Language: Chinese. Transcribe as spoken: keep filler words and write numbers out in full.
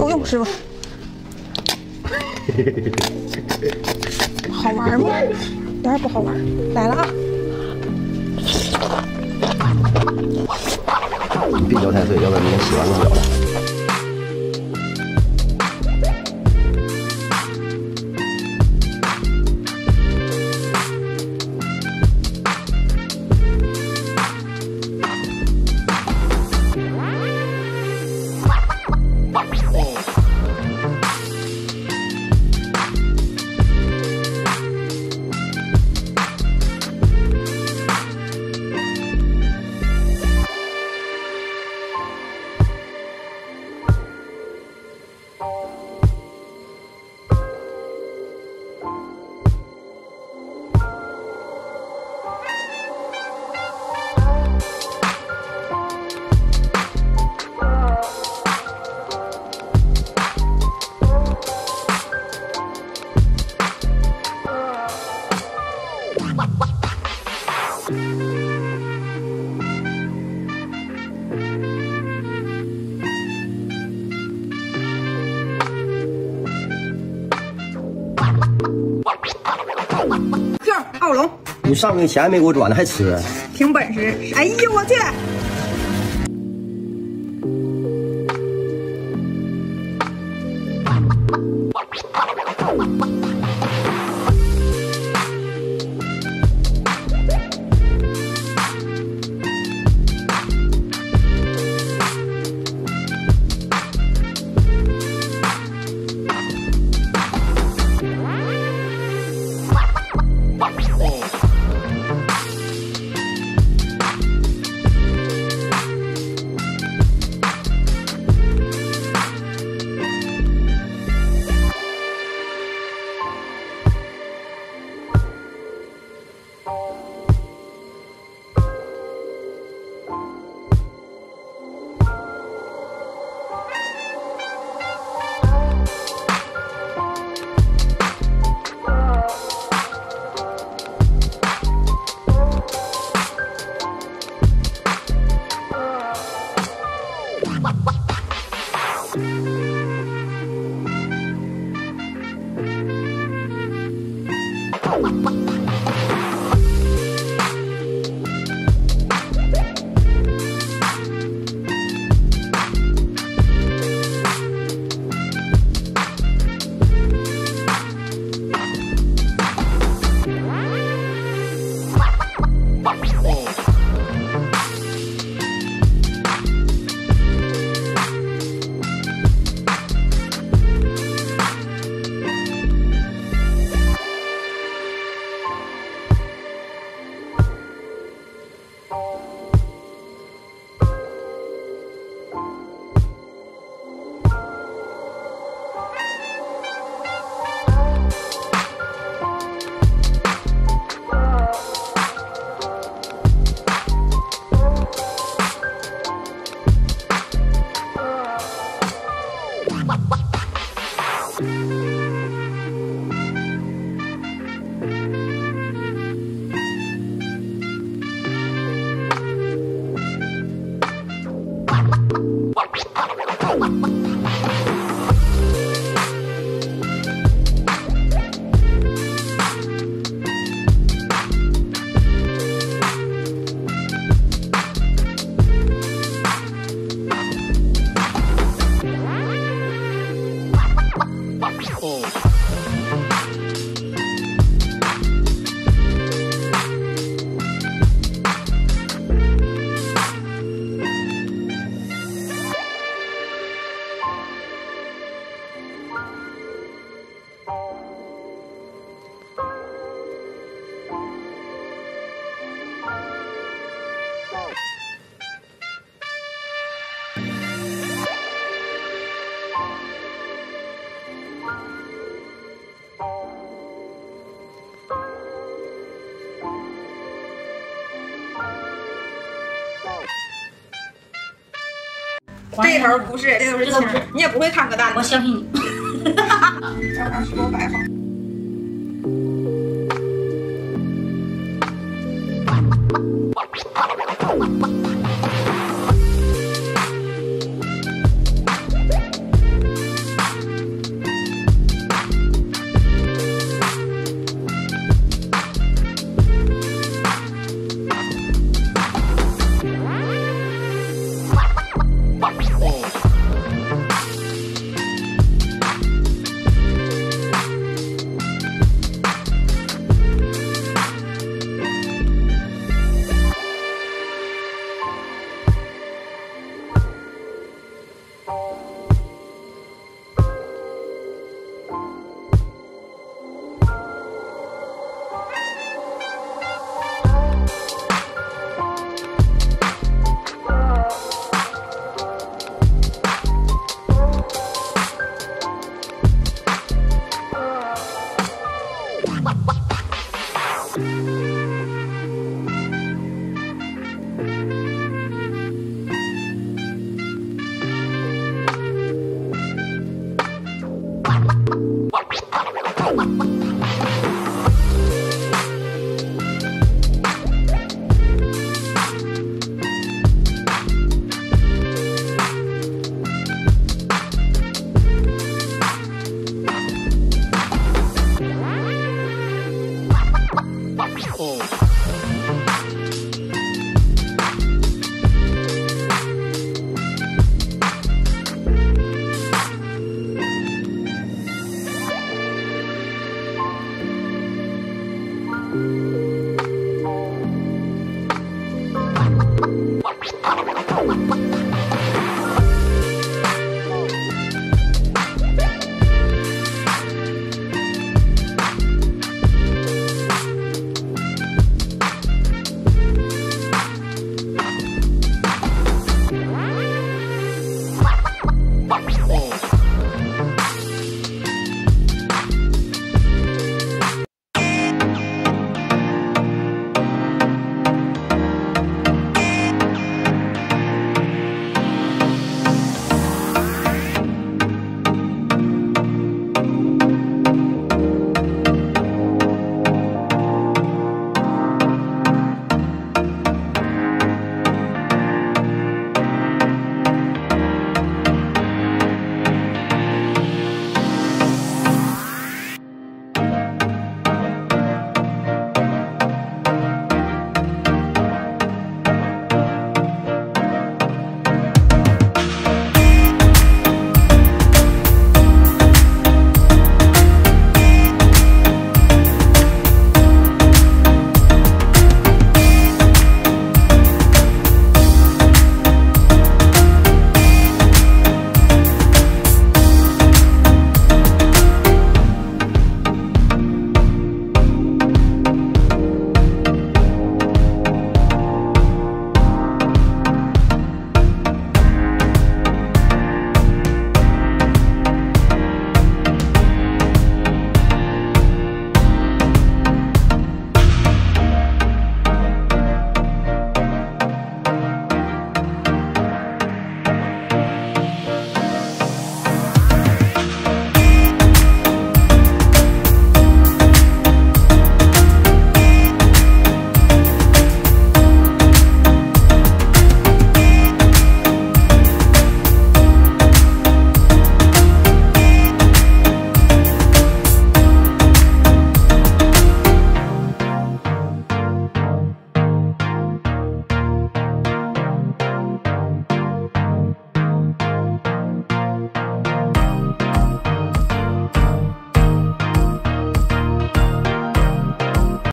够用是吧？好玩吗？一点也不好玩。来了啊！别嚼太碎，要不然明天洗完弄不了了。 奥龙，你上去钱没给我转呢，还吃？凭本事！哎呀，我去！这头不是，这头是青，你也不会看个蛋。我相信你。这玩意儿是不是摆好？ What?